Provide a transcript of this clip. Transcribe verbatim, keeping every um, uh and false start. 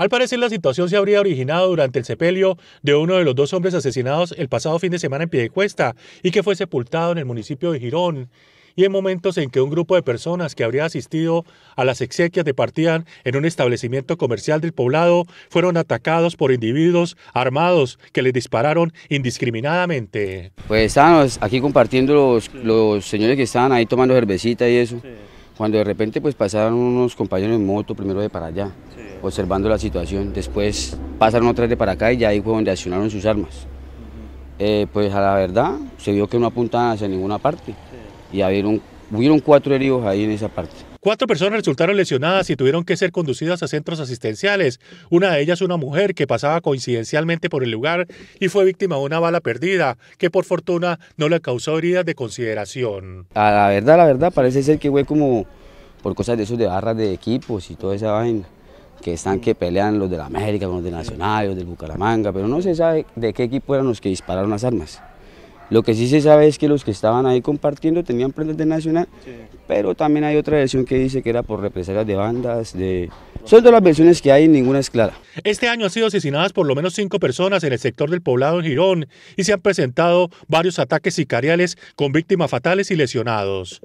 Al parecer, la situación se habría originado durante el sepelio de uno de los dos hombres asesinados el pasado fin de semana en Piedecuesta y que fue sepultado en el municipio de Girón, y en momentos en que un grupo de personas que habría asistido a las exequias de partida en un establecimiento comercial del poblado fueron atacados por individuos armados que les dispararon indiscriminadamente. Pues estábamos aquí compartiendo los, los señores que estaban ahí tomando cervecita y eso, cuando de repente pues pasaron unos compañeros en moto, primero de para allá, observando la situación, después pasaron otras de para acá y ya ahí fue donde accionaron sus armas. Eh, pues a la verdad se vio que no apuntaban hacia ninguna parte. Y hubieron, hubieron cuatro heridos ahí en esa parte. Cuatro personas resultaron lesionadas y tuvieron que ser conducidas a centros asistenciales. Una de ellas una mujer que pasaba coincidencialmente por el lugar y fue víctima de una bala perdida, que por fortuna no le causó heridas de consideración. A la verdad, la verdad, parece ser que fue como por cosas de esos de barras de equipos y toda esa vaina, que están que pelean los de la América con los de Nacional, los del Bucaramanga, pero no se sabe de qué equipo eran los que dispararon las armas. Lo que sí se sabe es que los que estaban ahí compartiendo tenían prendas de Nacional, sí, pero también hay otra versión que dice que era por represalias de bandas, de... Son todas las versiones que hay, ninguna es clara. Este año han sido asesinadas por lo menos cinco personas en el sector del poblado en Girón y se han presentado varios ataques sicariales con víctimas fatales y lesionados.